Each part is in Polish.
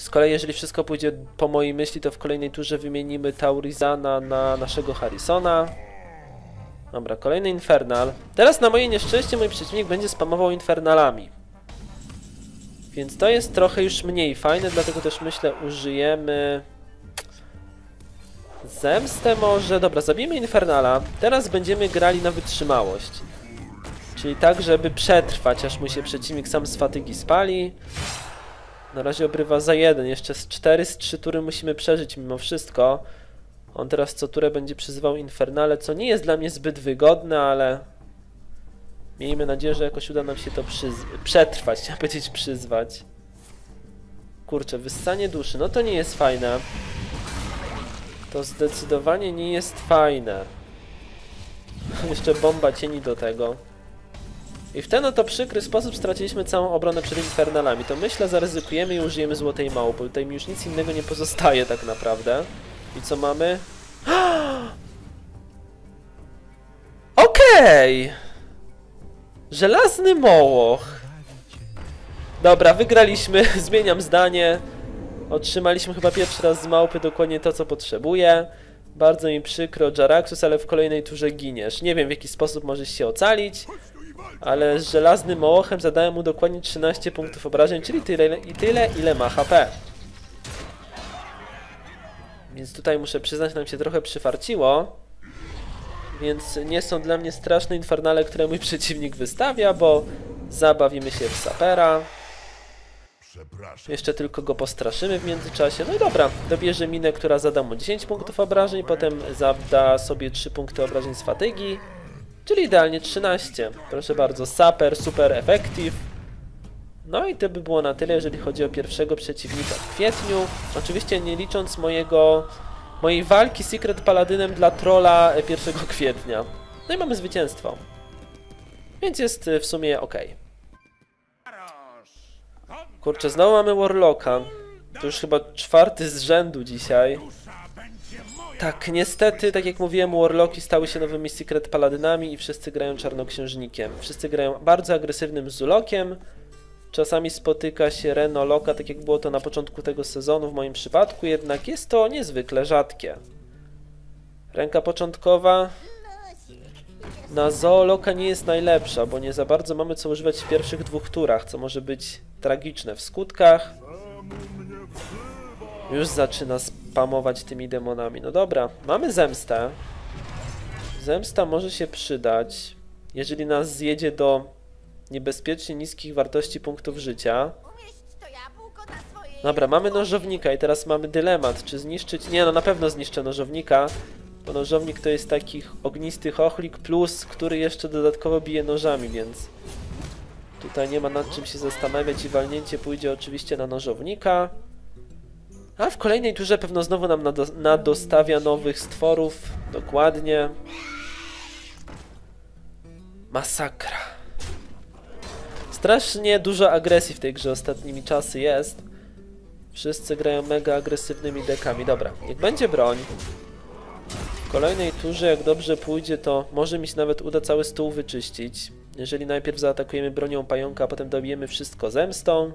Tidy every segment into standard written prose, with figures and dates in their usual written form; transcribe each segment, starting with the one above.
Z kolei jeżeli wszystko pójdzie po mojej myśli, to w kolejnej turze wymienimy Taurizana na naszego Harrisona. Dobra, kolejny Infernal. Teraz na moje nieszczęście mój przeciwnik będzie spamował Infernalami. Więc to jest trochę już mniej fajne, dlatego też myślę użyjemy... Zemstę może... Dobra, zabijmy Infernala. Teraz będziemy grali na wytrzymałość. Czyli tak, żeby przetrwać, aż mu się przeciwnik sam z fatygi spali. Na razie obrywa za jeden. Jeszcze z 4 z 3 tury musimy przeżyć mimo wszystko. On teraz co turę będzie przyzywał Infernale, co nie jest dla mnie zbyt wygodne, ale... Miejmy nadzieję, że jakoś uda nam się to przetrwać, chciałem powiedzieć przyzwać. Kurczę, wyssanie duszy, no to nie jest fajne. To zdecydowanie nie jest fajne. Jeszcze bomba cieni do tego. I w ten oto przykry sposób straciliśmy całą obronę przed Infernalami. To myślę zaryzykujemy i użyjemy Złotej Małpy. Tutaj mi już nic innego nie pozostaje tak naprawdę. I co mamy? Okej! Okay. Żelazny mołoch. Dobra, wygraliśmy. Zmieniam zdanie. Otrzymaliśmy chyba pierwszy raz z małpy dokładnie to, co potrzebuję. Bardzo mi przykro, Jaraxxus, ale w kolejnej turze giniesz. Nie wiem, w jaki sposób możesz się ocalić, ale z żelaznym mołochem zadałem mu dokładnie 13 punktów obrażeń, czyli tyle, ile ma HP. Więc tutaj muszę przyznać, nam się trochę przyfarciło. Więc nie są dla mnie straszne infernale, które mój przeciwnik wystawia, bo zabawimy się w sapera. Jeszcze tylko go postraszymy w międzyczasie. No i dobra, dobierze minę, która zada mu 10 punktów obrażeń, potem zada sobie 3 punkty obrażeń z fatygi, czyli idealnie 13. Proszę bardzo, saper, super efektyw. No i to by było na tyle, jeżeli chodzi o pierwszego przeciwnika w kwietniu. Oczywiście nie licząc mojej walki Secret Paladynem dla trolla 1 kwietnia. No i mamy zwycięstwo. Więc jest w sumie ok. Kurczę, znowu mamy Warlocka. To już chyba 4 z rzędu dzisiaj. Tak, niestety, tak jak mówiłem, Warlocki stały się nowymi Secret Paladynami i wszyscy grają Czarnoksiężnikiem. Wszyscy grają bardzo agresywnym Zulokiem. Czasami spotyka się Renoloka, tak jak było to na początku tego sezonu w moim przypadku, jednak jest to niezwykle rzadkie. Ręka początkowa na Zooloka nie jest najlepsza, bo nie za bardzo mamy co używać w pierwszych 2 turach, co może być tragiczne w skutkach. Już zaczyna spamować tymi demonami. No dobra, mamy zemstę. Zemsta może się przydać, jeżeli nas zjedzie do... niebezpiecznie niskich wartości punktów życia. Dobra, mamy nożownika i teraz mamy dylemat, czy zniszczyć... Nie, no na pewno zniszczę nożownika, bo nożownik to jest taki ognisty chochlik plus, który jeszcze dodatkowo bije nożami, więc... Tutaj nie ma nad czym się zastanawiać i walnięcie pójdzie oczywiście na nożownika. A w kolejnej turze pewno znowu nam nadostawia nowych stworów, dokładnie. Masakra. Strasznie dużo agresji w tej grze ostatnimi czasy jest. Wszyscy grają mega agresywnymi dekami. Dobra, niech będzie broń. W kolejnej turze, jak dobrze pójdzie, to może mi się nawet uda cały stół wyczyścić. Jeżeli najpierw zaatakujemy bronią pająka, a potem dobijemy wszystko zemstą.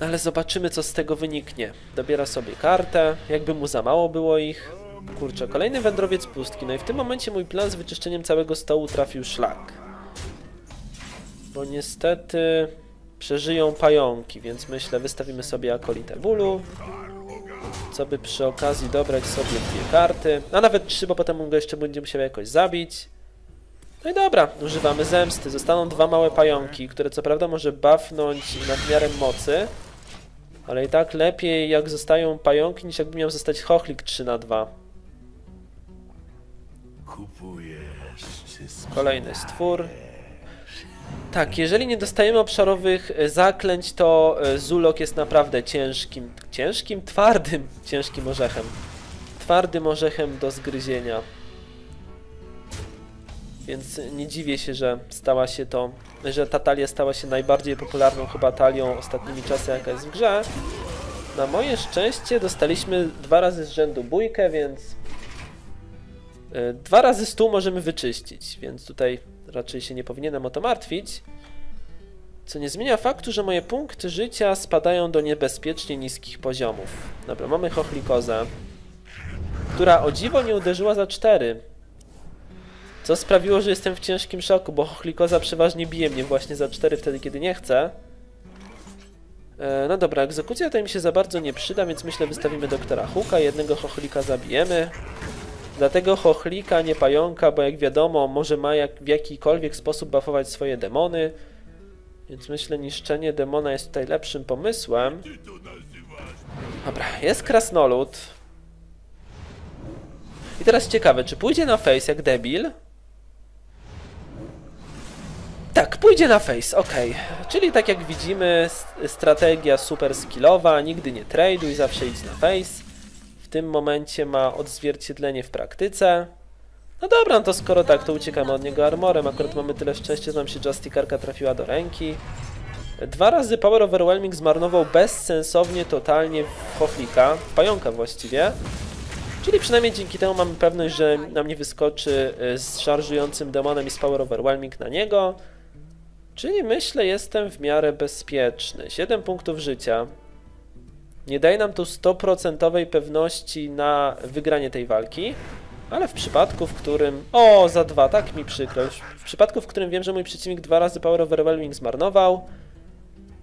Ale zobaczymy, co z tego wyniknie. Dobiera sobie kartę, jakby mu za mało było ich. Kurczę, kolejny wędrowiec pustki. No i w tym momencie mój plan z wyczyszczeniem całego stołu trafił szlak. Bo niestety przeżyją pająki, więc myślę, wystawimy sobie akolitę bólu. Co by przy okazji dobrać sobie 2 karty, a nawet 3, bo potem go jeszcze będzie musiał jakoś zabić. No i dobra, używamy zemsty. Zostaną 2 małe pająki, które co prawda może buffnąć nadmiarem mocy, ale i tak lepiej jak zostają pająki, niż jakby miał zostać chochlik 3/2. Kolejny stwór. Tak, jeżeli nie dostajemy obszarowych zaklęć, to Zulok jest naprawdę ciężkim orzechem. Twardym orzechem do zgryzienia. Więc nie dziwię się, że ta talia stała się najbardziej popularną chyba talią ostatnimi czasy, jaka jest w grze. Na moje szczęście dostaliśmy 2 razy z rzędu bójkę, więc... 2 razy stół możemy wyczyścić, więc tutaj raczej się nie powinienem o to martwić. Co nie zmienia faktu, że moje punkty życia spadają do niebezpiecznie niskich poziomów. Dobra, mamy Chochlikozę, która o dziwo nie uderzyła za 4. Co sprawiło, że jestem w ciężkim szoku, bo Chochlikozę przeważnie bije mnie właśnie za 4 wtedy, kiedy nie chcę. No dobra, egzekucja tutaj mi się za bardzo nie przyda, więc myślę, wystawimy doktora Hooka, jednego Chochlika zabijemy. Dlatego Chochlika, nie pająka, bo jak wiadomo, może ma w jakikolwiek sposób buffować swoje demony. Więc myślę, niszczenie demona jest tutaj lepszym pomysłem. Dobra, jest Krasnolud. I teraz ciekawe, czy pójdzie na face jak debil? Tak, pójdzie na face, ok. Czyli tak jak widzimy, strategia super skillowa, nigdy nie traduj, zawsze idź na face. W tym momencie ma odzwierciedlenie w praktyce. No dobra, no to skoro tak, to uciekamy od niego armorem. Akurat mamy tyle szczęścia, że nam się Justicarka trafiła do ręki. 2 razy Power Overwhelming zmarnował bezsensownie, totalnie w Chochlika, w pająka właściwie. Czyli przynajmniej dzięki temu mamy pewność, że nam nie wyskoczy z szarżującym demonem i z Power Overwhelming na niego. Czyli myślę, jestem w miarę bezpieczny. 7 punktów życia. Nie daje nam tu 100% pewności na wygranie tej walki. Ale w przypadku, w którym... O, za 2, tak mi przykro. W przypadku, w którym wiem, że mój przeciwnik 2 razy Power Overwhelming zmarnował,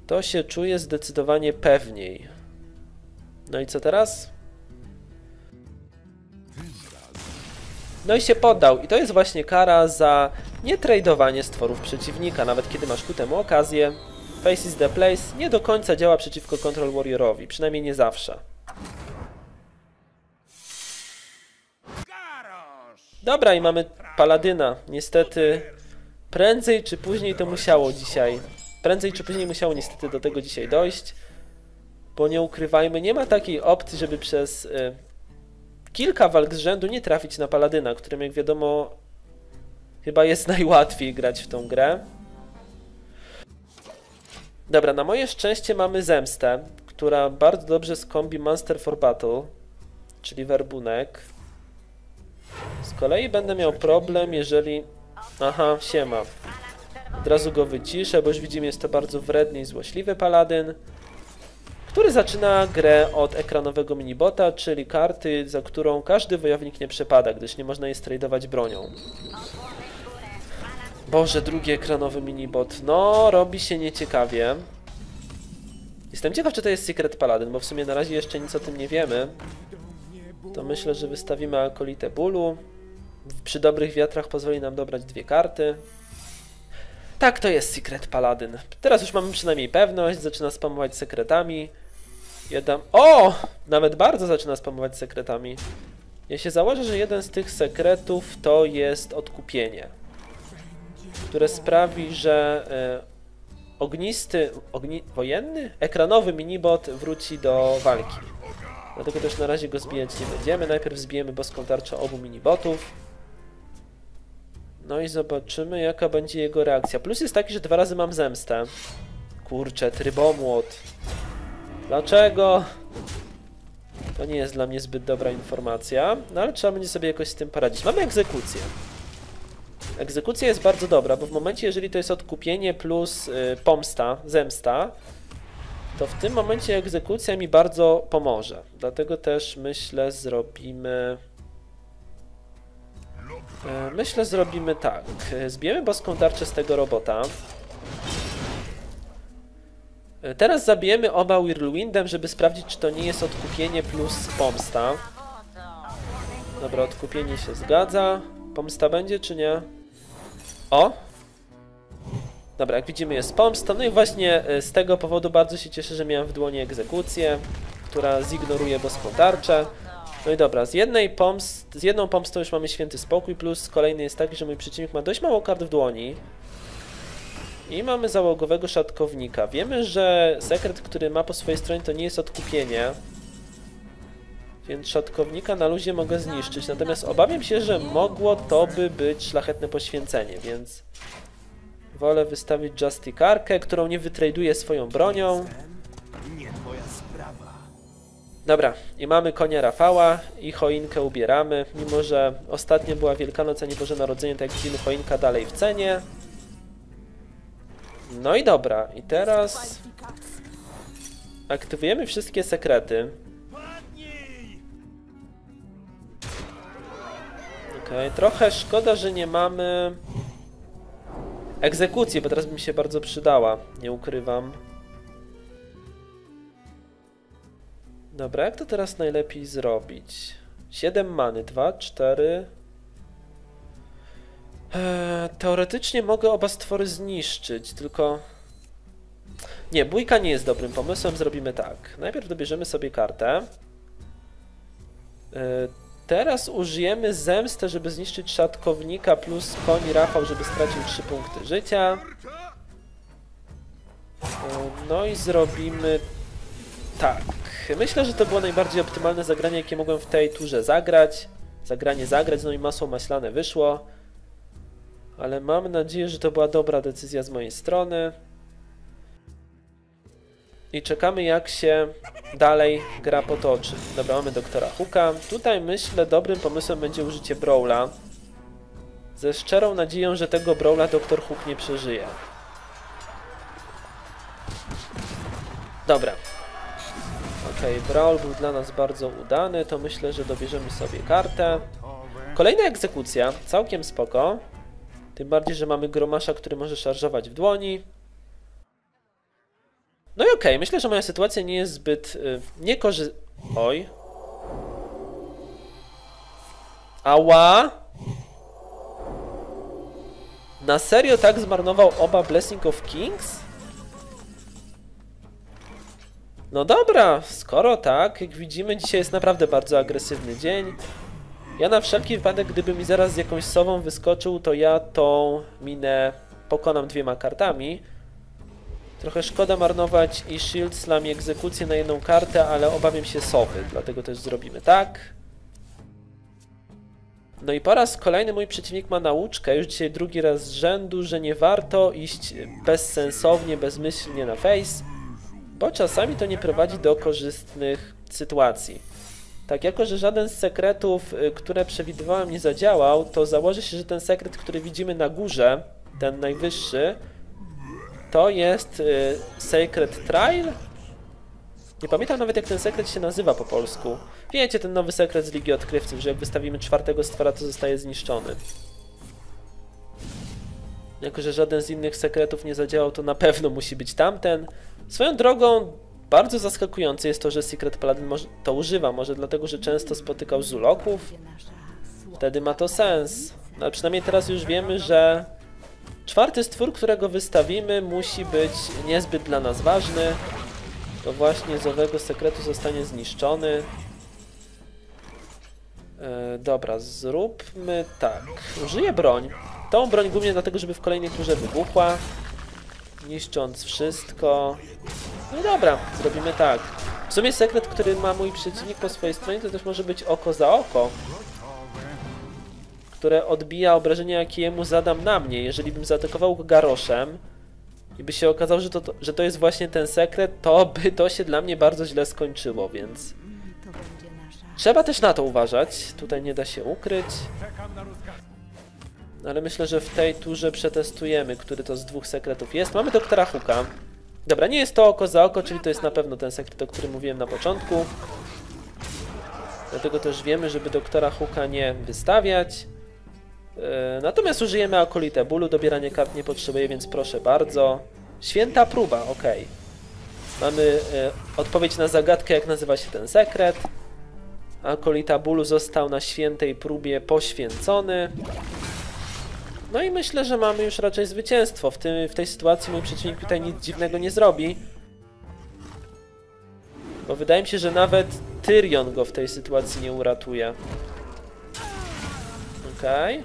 to się czuję zdecydowanie pewniej. No i co teraz? No i się poddał. I to jest właśnie kara za nietradowanie stworów przeciwnika, nawet kiedy masz ku temu okazję. Face is the place nie do końca działa przeciwko Control Warriorowi, przynajmniej nie zawsze. Dobra, i mamy Paladyna. Niestety prędzej czy później to musiało dzisiaj. Prędzej czy później musiało niestety do tego dzisiaj dojść. Bo nie ukrywajmy, nie ma takiej opcji, żeby przez kilka walk z rzędu nie trafić na Paladyna, którym jak wiadomo chyba jest najłatwiej grać w tą grę. Dobra, na moje szczęście mamy zemstę, która bardzo dobrze skombi Monster for Battle, czyli werbunek. Z kolei będę miał problem, jeżeli... Aha, siema. Od razu go wyciszę, bo już widzimy, jest to bardzo wredny i złośliwy paladyn, który zaczyna grę od ekranowego minibota, czyli karty, za którą każdy wojownik nie przepada, gdyż nie można jej tradeować bronią. Boże, drugi ekranowy minibot. No, robi się nieciekawie. Jestem ciekaw, czy to jest Secret Paladin, bo w sumie na razie jeszcze nic o tym nie wiemy. To myślę, że wystawimy Akolitę bólu. Przy dobrych wiatrach pozwoli nam dobrać 2 karty. Tak, to jest Secret Paladin. Teraz już mamy przynajmniej pewność. Zaczyna spamować sekretami. Ja dam... O! Nawet bardzo zaczyna spamować sekretami. Ja się założę, że jeden z tych sekretów to jest odkupienie, które sprawi, że ognisty... wojenny? Ekranowy minibot wróci do walki. Dlatego też na razie go zbijać nie będziemy. Najpierw zbijemy boską tarczę obu minibotów. No i zobaczymy, jaka będzie jego reakcja. Plus jest taki, że 2 razy mam zemstę. Kurczę, trybomłot. Dlaczego? To nie jest dla mnie zbyt dobra informacja. No ale trzeba będzie sobie jakoś z tym poradzić. Mamy egzekucję. Egzekucja jest bardzo dobra, bo w momencie, jeżeli to jest odkupienie plus pomsta, zemsta, to w tym momencie egzekucja mi bardzo pomoże. Dlatego też myślę, zrobimy... Myślę, zrobimy tak. Zbijemy boską tarczę z tego robota. Teraz zabijemy oba Whirlwindem, żeby sprawdzić, czy to nie jest odkupienie plus pomsta. Dobra, odkupienie się zgadza. Pomsta będzie, czy nie? O! Dobra, jak widzimy, jest pomsta. No i właśnie z tego powodu bardzo się cieszę, że miałem w dłoni egzekucję, która zignoruje boską tarczę. No i dobra, z jedną pomstą już mamy święty spokój, plus kolejny jest taki, że mój przeciwnik ma dość mało kart w dłoni. I mamy załogowego szatkownika. Wiemy, że sekret, który ma po swojej stronie, to nie jest odkupienie. Więc szatkownika na luzie mogę zniszczyć, natomiast obawiam się, że mogło to by być szlachetne poświęcenie, więc... Wolę wystawić Justicarkę, którą nie wytraduję swoją bronią. Dobra, i mamy konia Rafała i choinkę ubieramy. Mimo, że ostatnio była Wielkanoc, a nie Boże Narodzenie, tak jak widzimy, choinka dalej w cenie. No i dobra, i teraz aktywujemy wszystkie sekrety. Okej, trochę szkoda, że nie mamy egzekucji, bo teraz by mi się bardzo przydała, nie ukrywam. Dobra, jak to teraz najlepiej zrobić? 7 many, 2, 4... teoretycznie mogę oba stwory zniszczyć, tylko... Nie, bójka nie jest dobrym pomysłem, zrobimy tak. Najpierw dobierzemy sobie kartę. Teraz użyjemy zemstę, żeby zniszczyć szatkownika, plus koń Rafał, żeby stracił 3 punkty życia. No i zrobimy tak. Myślę, że to było najbardziej optymalne zagranie, jakie mogłem w tej turze zagrać. No i masło maślane wyszło. Ale mam nadzieję, że to była dobra decyzja z mojej strony. I czekamy, jak się dalej gra potoczy. Dobra, mamy doktora Hooka. Tutaj myślę, dobrym pomysłem będzie użycie Brawla. Ze szczerą nadzieją, że tego Brawla doktor Hook nie przeżyje. Dobra. Okej, Brawl był dla nas bardzo udany. To myślę, że dobierzemy sobie kartę. Kolejna egzekucja. Całkiem spoko. Tym bardziej, że mamy Gromasza, który może szarżować w dłoni. No i okej, myślę, że moja sytuacja nie jest zbyt niekorzystna. Oj. Ała! Na serio tak zmarnował oba Blessing of Kings? No dobra, skoro tak, jak widzimy, dzisiaj jest naprawdę bardzo agresywny dzień. Ja na wszelki wypadek, gdyby mi zaraz z jakąś sową wyskoczył, to ja tą minę pokonam 2 kartami. Trochę szkoda marnować i shield slam i egzekucję na 1 kartę, ale obawiam się sowy, dlatego też zrobimy tak. No i po raz kolejny mój przeciwnik ma nauczkę, już dzisiaj drugi raz z rzędu, że nie warto iść bezsensownie, bezmyślnie na face, bo czasami to nie prowadzi do korzystnych sytuacji. Tak, jako że żaden z sekretów, które przewidywałem, nie zadziałał, to założę się, że ten sekret, który widzimy na górze, ten najwyższy, to jest Secret Trial? Nie pamiętam nawet, jak ten sekret się nazywa po polsku. Wiecie, ten nowy sekret z Ligi Odkrywców, że jak wystawimy 4 stwora, to zostaje zniszczony. Jako że żaden z innych sekretów nie zadziałał, to na pewno musi być tamten. Swoją drogą, bardzo zaskakujące jest to, że Secret Paladin to używa, może dlatego, że często spotykał Zuloków. Wtedy ma to sens. No, ale przynajmniej teraz już wiemy, że 4 stwór, którego wystawimy, musi być niezbyt dla nas ważny. To właśnie z owego sekretu zostanie zniszczony. Dobra, zróbmy tak. Użyję broń. Tą broń głównie dlatego, żeby w kolejnej turze wybuchła. Niszcząc wszystko. No dobra, zrobimy tak. W sumie sekret, który ma mój przeciwnik po swojej stronie, to też może być oko za oko, które odbija obrażenia, jakie jemu zadam na mnie. Jeżeli bym zaatakował go garoszem i by się okazało, że to jest właśnie ten sekret, to by to się dla mnie bardzo źle skończyło, więc... Trzeba też na to uważać. Tutaj nie da się ukryć. Ale myślę, że w tej turze przetestujemy, który to z 2 sekretów jest. Mamy doktora Hooka. Dobra, nie jest to oko za oko, czyli to jest na pewno ten sekret, o którym mówiłem na początku. Dlatego też wiemy, żeby doktora Hooka nie wystawiać. Natomiast użyjemy Akolitę bólu, dobieranie kart nie potrzebuję, więc proszę bardzo. Święta próba, ok. Mamy odpowiedź na zagadkę, jak nazywa się ten sekret. Akolita bólu został na świętej próbie poświęcony. No i myślę, że mamy już raczej zwycięstwo. W tej sytuacji mój przeciwnik tutaj nic dziwnego nie zrobi. Bo wydaje mi się, że nawet Tyrion go w tej sytuacji nie uratuje. Okej.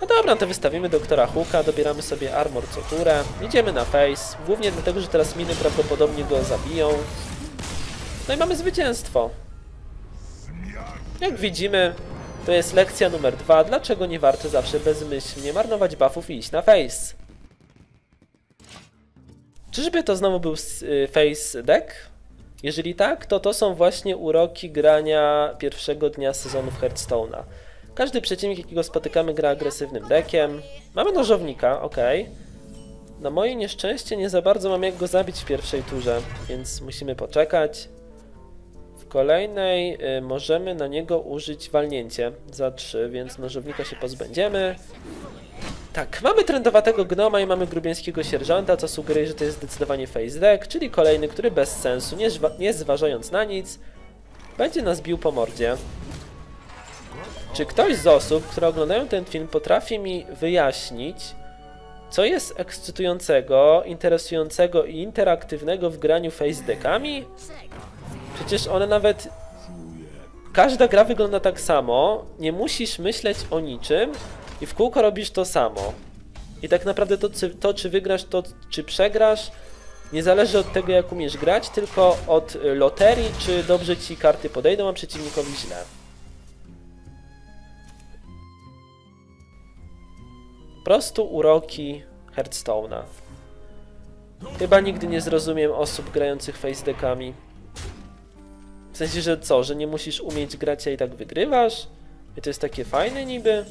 No dobra, to wystawimy doktora Hooka, dobieramy sobie armor co turę. Idziemy na face, głównie dlatego, że teraz miny prawdopodobnie go zabiją. No i mamy zwycięstwo. Jak widzimy... To jest lekcja numer 2, dlaczego nie warto zawsze bezmyślnie marnować buffów i iść na face. Czyżby to znowu był face deck? Jeżeli tak, to są właśnie uroki grania pierwszego dnia sezonu Hearthstone'a. Każdy przeciwnik, jakiego spotykamy, gra agresywnym deckiem. Mamy nożownika, ok. Na moje nieszczęście nie za bardzo mam jak go zabić w pierwszej turze, więc musimy poczekać. W kolejnej możemy na niego użyć walnięcie za 3, więc nożownika się pozbędziemy. Tak, mamy trendowatego gnoma i mamy grubieńskiego sierżanta, co sugeruje, że to jest zdecydowanie face deck, czyli kolejny, który bez sensu, nie zważając na nic, będzie nas bił po mordzie. Czy ktoś z osób, które oglądają ten film, potrafi mi wyjaśnić, co jest ekscytującego, interesującego i interaktywnego w graniu face deckami? Przecież one nawet... Każda gra wygląda tak samo, nie musisz myśleć o niczym i w kółko robisz to samo. I tak naprawdę to czy wygrasz, to czy przegrasz, nie zależy od tego, jak umiesz grać, tylko od loterii, czy dobrze ci karty podejdą, a przeciwnikowi źle. Po prostu uroki Hearthstone'a. Chyba nigdy nie zrozumiem osób grających face deckami. W sensie, że co, że nie musisz umieć grać, a i tak wygrywasz? I to jest takie fajne niby?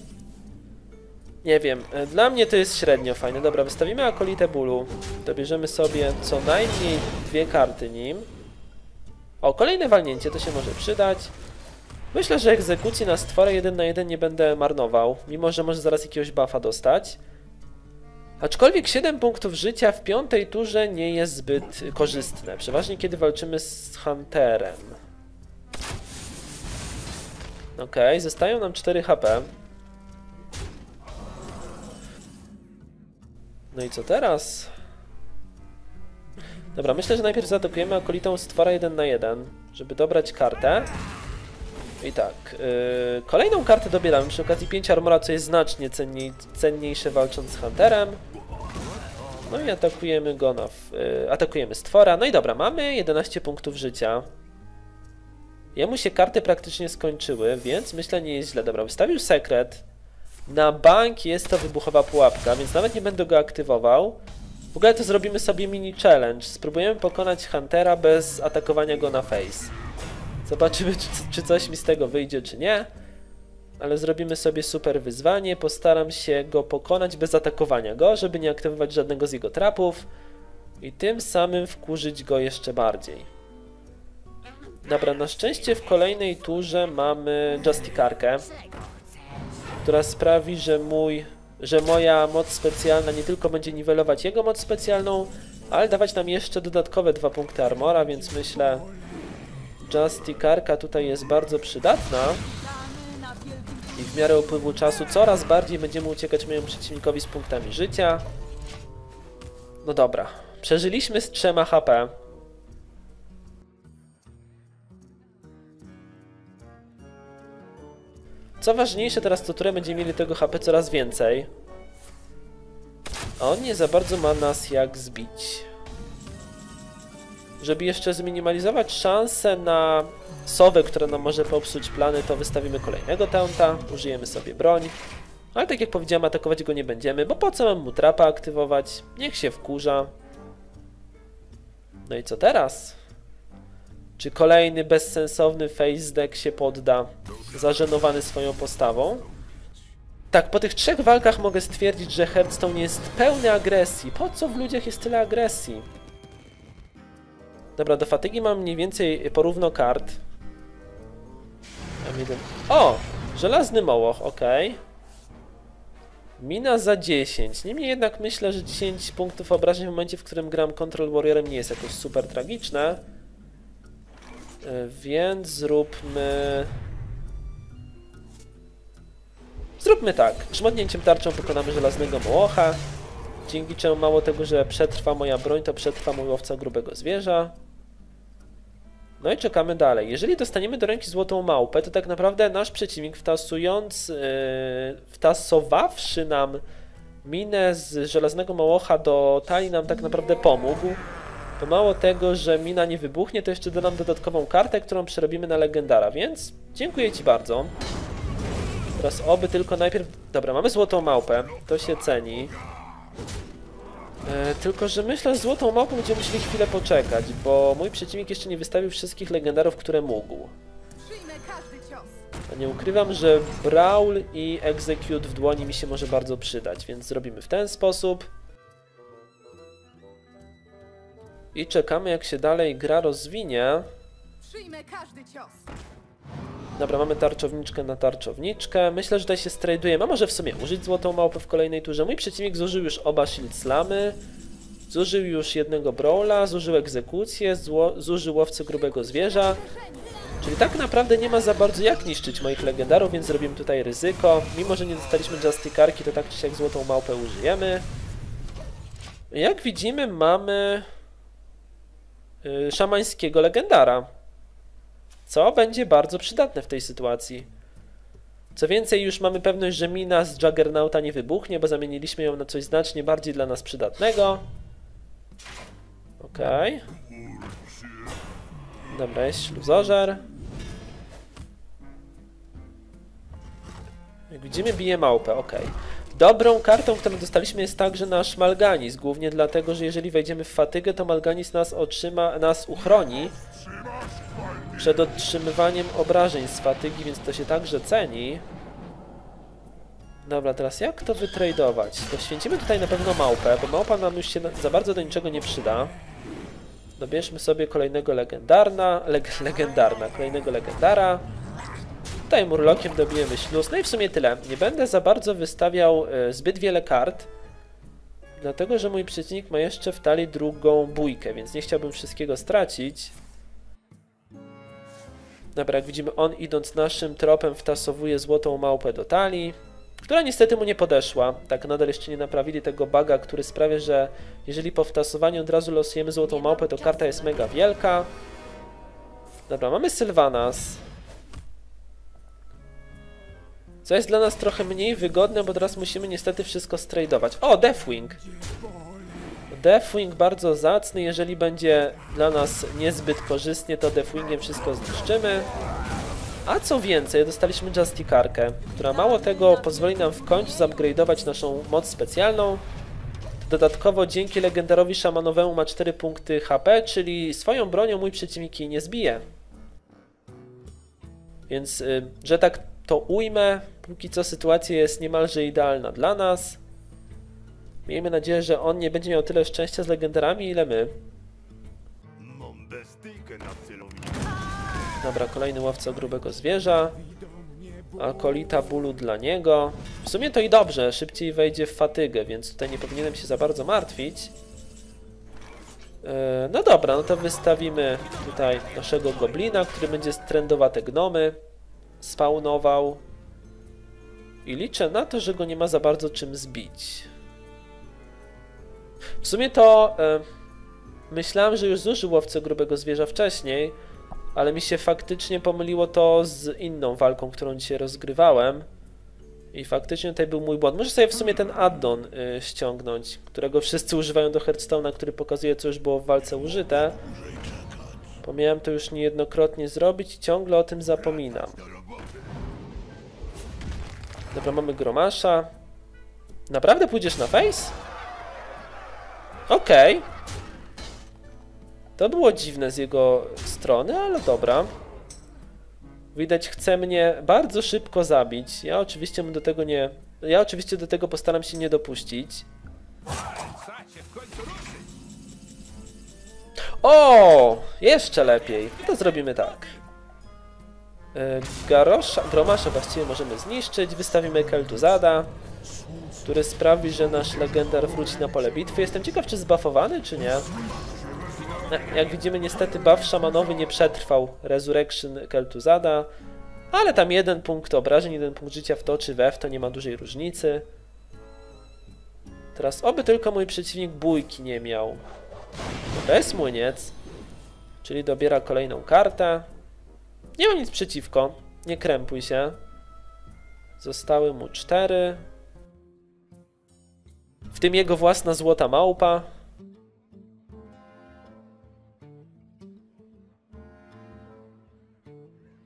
Nie wiem, dla mnie to jest średnio fajne. Dobra, wystawimy Akolitę bólu. Dobierzemy sobie co najmniej 2 karty nim. O, kolejne walnięcie, to się może przydać. Myślę, że egzekucji na stworę 1/1 nie będę marnował, mimo że może zaraz jakiegoś buffa dostać. Aczkolwiek 7 punktów życia w 5. turze nie jest zbyt korzystne, przeważnie kiedy walczymy z Hunterem. Okej, zostają nam 4 HP. No i co teraz? Dobra, myślę, że najpierw zaatakujemy akolitą stwora 1/1, żeby dobrać kartę. I tak, kolejną kartę dobieramy przy okazji 5 armora, co jest znacznie cenniejsze walcząc z Hunterem. No i atakujemy go na... atakujemy stwora. No i dobra, mamy 11 punktów życia. Jemu się karty praktycznie skończyły, więc myślę, nie jest źle. Dobra, wystawił sekret. Na bank jest to wybuchowa pułapka, więc nawet nie będę go aktywował. W ogóle to zrobimy sobie mini challenge. Spróbujemy pokonać Huntera bez atakowania go na face. Zobaczymy, czy coś mi z tego wyjdzie, czy nie. Ale zrobimy sobie super wyzwanie. Postaram się go pokonać bez atakowania go, żeby nie aktywować żadnego z jego trapów. I tym samym wkurzyć go jeszcze bardziej. Dobra, na szczęście w kolejnej turze mamy Justicarkę, która sprawi, że moja moc specjalna nie tylko będzie niwelować jego moc specjalną, ale dawać nam jeszcze dodatkowe 2 punkty armora, więc myślę... Justicarka tutaj jest bardzo przydatna i w miarę upływu czasu coraz bardziej będziemy uciekać mojemu przeciwnikowi z punktami życia. No dobra, przeżyliśmy z 3 HP. Co ważniejsze, teraz co turę będziemy mieli tego HP coraz więcej. A on nie za bardzo ma nas jak zbić. Żeby jeszcze zminimalizować szansę na sowę, która nam może popsuć plany, to wystawimy kolejnego taunta, użyjemy sobie broń. Ale tak jak powiedziałem, atakować go nie będziemy, bo po co mam mu trapa aktywować? Niech się wkurza. No i co teraz? Czy kolejny bezsensowny face deck się podda, zażenowany swoją postawą? Tak, po tych 3 walkach mogę stwierdzić, że Hearthstone jest pełny agresji. Po co w ludziach jest tyle agresji? Dobra, do fatygi mam mniej więcej porówno kart. O! Żelazny mołoch, ok. Mina za 10. Niemniej jednak myślę, że 10 punktów obrażeń w momencie, w którym gram Control Warriorem, nie jest jakoś super tragiczne. Więc zróbmy... Zróbmy tak. Szmodnięciem tarczą pokonamy żelaznego mołocha. Dzięki czemu mało tego, że przetrwa moja broń, to przetrwa mój łowca grubego zwierza. No i czekamy dalej. Jeżeli dostaniemy do ręki złotą małpę, to tak naprawdę nasz przeciwnik wtasowawszy nam minę z żelaznego mołocha do talii, nam tak naprawdę pomógł. To mało tego, że mina nie wybuchnie, to jeszcze da nam dodatkową kartę, którą przerobimy na legendara, więc dziękuję ci bardzo. Teraz oby tylko najpierw... Dobra, mamy złotą małpę, to się ceni. Tylko, że myślę, że złotą małpą będziemy musieli chwilę poczekać, bo mój przeciwnik jeszcze nie wystawił wszystkich legendarów, które mógł. A nie ukrywam, że Brawl i Execute w dłoni mi się może bardzo przydać, więc zrobimy w ten sposób. I czekamy, jak się dalej gra rozwinie. Przyjmę każdy cios. Dobra, mamy tarczowniczkę na tarczowniczkę. Myślę, że tutaj się strajdujemy. A może w sumie użyć złotą małpę w kolejnej turze. Mój przeciwnik zużył już oba shield slamy. Zużył już jednego brawla, zużył egzekucję, zużył łowcę grubego zwierza. Czyli tak naprawdę nie ma za bardzo jak niszczyć moich legendarów, więc robimy tutaj ryzyko. Mimo, że nie dostaliśmy Justicarki, to tak czy siak złotą małpę użyjemy. Jak widzimy, mamy szamańskiego legendara, co będzie bardzo przydatne w tej sytuacji. Co więcej, już mamy pewność, że mina z Juggernauta nie wybuchnie, bo zamieniliśmy ją na coś znacznie bardziej dla nas przydatnego. Okej. Dobra, jest śluzożer. Jak widzimy, bije małpę, okej. Dobrą kartą, którą dostaliśmy, jest także nasz Malganis, głównie dlatego, że jeżeli wejdziemy w fatygę, to Malganis nas uchroni przed otrzymywaniem obrażeń z fatygi, więc to się także ceni. Dobra, teraz jak to wytradować? Poświęcimy tutaj na pewno małpę, bo małpa nam już się za bardzo do niczego nie przyda. Dobierzmy sobie kolejnego legendara. Tutaj murlokiem dobijemy śluz. No i w sumie tyle. Nie będę za bardzo wystawiał zbyt wiele kart, dlatego że mój przeciwnik ma jeszcze w talii drugą bójkę, więc nie chciałbym wszystkiego stracić. Dobra, jak widzimy, on idąc naszym tropem wtasowuje złotą małpę do talii, która niestety mu nie podeszła. Tak, nadal jeszcze nie naprawili tego buga, który sprawia, że jeżeli po wtasowaniu od razu losujemy złotą małpę, to karta jest mega wielka. Dobra, mamy Sylvanas. Co jest dla nas trochę mniej wygodne, bo teraz musimy niestety wszystko stradować. O, Deathwing! Deathwing bardzo zacny, jeżeli będzie dla nas niezbyt korzystnie, to Deathwingiem wszystko zniszczymy. A co więcej, dostaliśmy Justicarkę, która mało tego pozwoli nam w końcu zupgrade'ować naszą moc specjalną. Dodatkowo dzięki legendarowi szamanowemu ma 4 punkty HP, czyli swoją bronią mój przeciwnik jej nie zbije. Więc, że tak to ujmę, póki co sytuacja jest niemalże idealna dla nas. Miejmy nadzieję, że on nie będzie miał tyle szczęścia z legendarami, ile my. Dobra, kolejny łowca grubego zwierza. Akolita bólu dla niego. W sumie to i dobrze, szybciej wejdzie w fatygę, więc tutaj nie powinienem się za bardzo martwić. No dobra, no to wystawimy tutaj naszego goblina, który będzie trendowate gnomy spawnował. I liczę na to, że go nie ma za bardzo czym zbić. W sumie to myślałem, że już zużył łowcę grubego zwierza wcześniej, ale mi się faktycznie pomyliło to z inną walką, którą dzisiaj rozgrywałem. I faktycznie tutaj był mój błąd. Muszę sobie w sumie ten addon ściągnąć, którego wszyscy używają do Hearthstone'a, który pokazuje, co już było w walce użyte. Pomijałem to już niejednokrotnie zrobić i ciągle o tym zapominam. Dobra, mamy Gromasza. Naprawdę pójdziesz na face? Okej. To było dziwne z jego strony, ale dobra. Widać, chce mnie bardzo szybko zabić. Ja oczywiście do tego postaram się nie dopuścić. O! Jeszcze lepiej. To zrobimy tak. Gromasza właściwie możemy zniszczyć. Wystawimy Kel'Thuzada, który sprawi, że nasz legendar wróci na pole bitwy. Jestem ciekaw, czy zbuffowany, czy nie. Jak widzimy, niestety buff szamanowy nie przetrwał Resurrection Kel'Thuzada, ale tam 1 punkt obrażeń, 1 punkt życia w to czy we w to nie ma dużej różnicy. Teraz oby tylko mój przeciwnik bójki nie miał. To jest młyniec, czyli dobiera kolejną kartę. Nie mam nic przeciwko, nie krępuj się. Zostały mu 4. W tym jego własna złota małpa.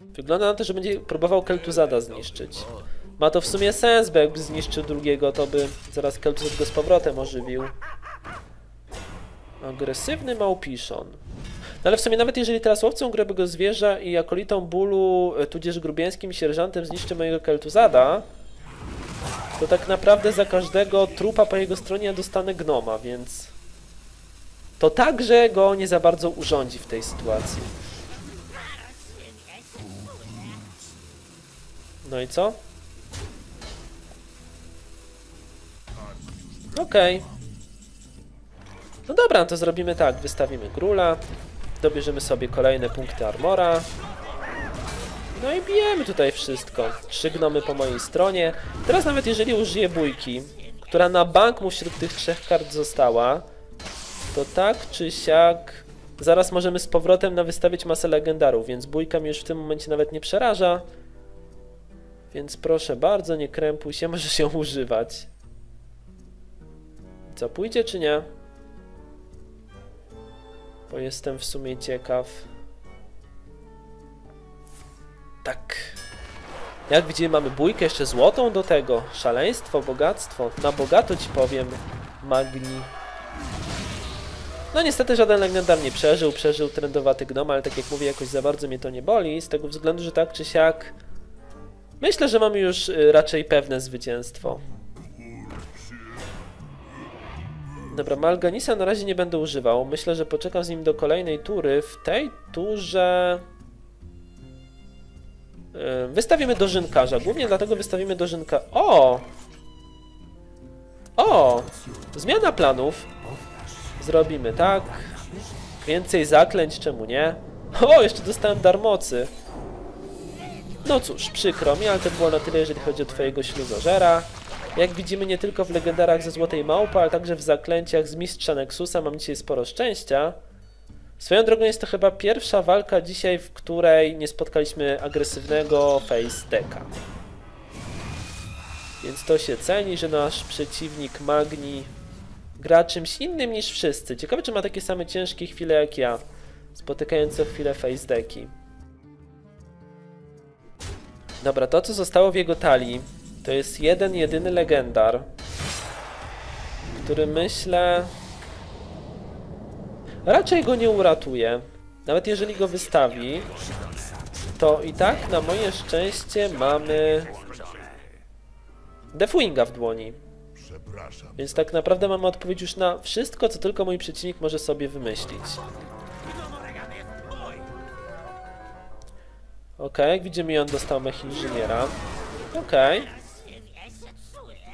Wygląda na to, że będzie próbował Kel'Thuzada zniszczyć. Ma to w sumie sens, bo jakby zniszczył drugiego, to by zaraz Kel'Thuzad go z powrotem ożywił. Agresywny małpiszon. No ale w sumie nawet jeżeli teraz łowcą grubego zwierza i akolitą bólu, tudzież grubieńskim sierżantem zniszczy mojego Kel'Thuzada, to tak naprawdę za każdego trupa po jego stronie ja dostanę gnoma, więc to także go nie za bardzo urządzi w tej sytuacji. No i co? Okej. No dobra, no to zrobimy tak. Wystawimy Grula. Dobierzemy sobie kolejne punkty armora. No i bijemy tutaj wszystko. 3 gnomy po mojej stronie. Teraz nawet jeżeli użyję bójki, która na bank mu wśród tych 3 kart została, to tak czy siak zaraz możemy z powrotem nawystawić masę legendarów, więc bójka mi już w tym momencie nawet nie przeraża. Więc proszę bardzo, nie krępuj się, możesz ją używać. Co, pójdzie czy nie? Bo jestem w sumie ciekaw. Tak. Jak widzimy, mamy bójkę jeszcze złotą do tego. Szaleństwo, bogactwo. Na bogato ci powiem, Magni. No niestety żaden legendar nie przeżył. Przeżył trendowaty gnom, ale tak jak mówię, jakoś za bardzo mnie to nie boli. Z tego względu, że tak czy siak myślę, że mamy już raczej pewne zwycięstwo. Dobra, Malganisa na razie nie będę używał. Myślę, że poczekam z nim do kolejnej tury. W tej turze wystawimy dożynkarza. Głównie dlatego wystawimy dożynka. O! O! Zmiana planów. Zrobimy tak. Więcej zaklęć, czemu nie? O, jeszcze dostałem dar mocy. No cóż, przykro mi, ale to było na tyle, jeżeli chodzi o twojego śluzożera. Jak widzimy, nie tylko w legendarach ze Złotej Małpy, ale także w zaklęciach z Mistrza Nexusa mam dzisiaj sporo szczęścia. Swoją drogą jest to chyba pierwsza walka dzisiaj, w której nie spotkaliśmy agresywnego face decka. Więc to się ceni, że nasz przeciwnik Magni gra czymś innym niż wszyscy. Ciekawe, czy ma takie same ciężkie chwile jak ja, spotykając co chwilę face decki. Dobra, to co zostało w jego talii, to jest jeden, jedyny legendar, który myślę raczej go nie uratuje. Nawet jeżeli go wystawi, to i tak na moje szczęście mamy Deathwinga w dłoni. Więc tak naprawdę mamy odpowiedź już na wszystko, co tylko mój przeciwnik może sobie wymyślić. Okej, jak widzimy, on dostał mech inżyniera. Okej.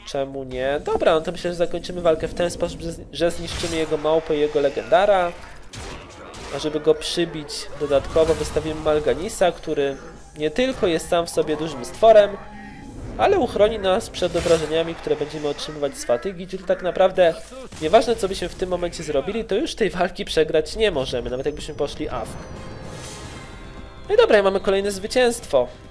Czemu nie? Dobra, no to myślę, że zakończymy walkę w ten sposób, że zniszczymy jego małpę i jego legendara. A żeby go przybić dodatkowo, wystawimy Malganisa, który nie tylko jest sam w sobie dużym stworem, ale uchroni nas przed obrażeniami, które będziemy otrzymywać z fatygi, czyli tak naprawdę nieważne, co byśmy w tym momencie zrobili, to już tej walki przegrać nie możemy, nawet jakbyśmy poszli AFK. No i dobra, mamy kolejne zwycięstwo.